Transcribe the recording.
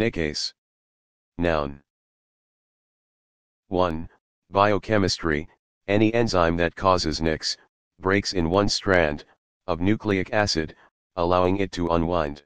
Nickase. Noun. 1. Biochemistry, any enzyme that causes nicks, breaks in one strand of nucleic acid, allowing it to unwind.